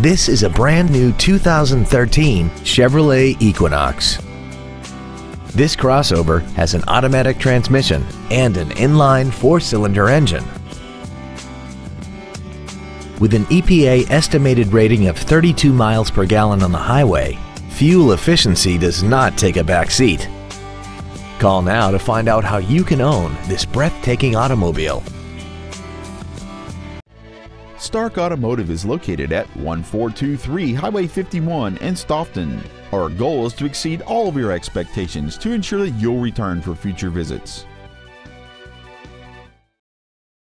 This is a brand new 2013 Chevrolet Equinox. This crossover has an automatic transmission and an inline four-cylinder engine. With an EPA estimated rating of 32 miles per gallon on the highway, fuel efficiency does not take a back seat. Call now to find out how you can own this breathtaking automobile. Stark Automotive is located at 1423 Highway 51 in Stoughton. Our goal is to exceed all of your expectations to ensure that you'll return for future visits.